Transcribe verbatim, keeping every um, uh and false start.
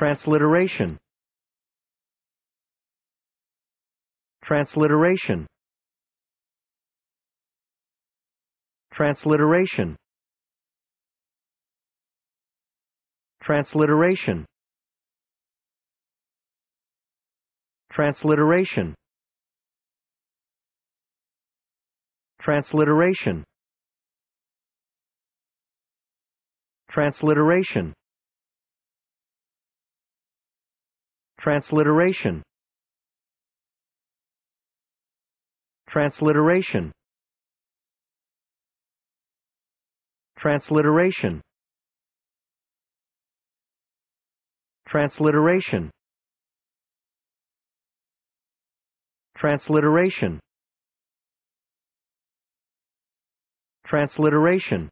Transliteration. Transliteration. Transliteration. Transliteration. Transliteration. Transliteration. Transliteration. Transliteration. Transliteration. Transliteration. Transliteration. Transliteration. Transliteration.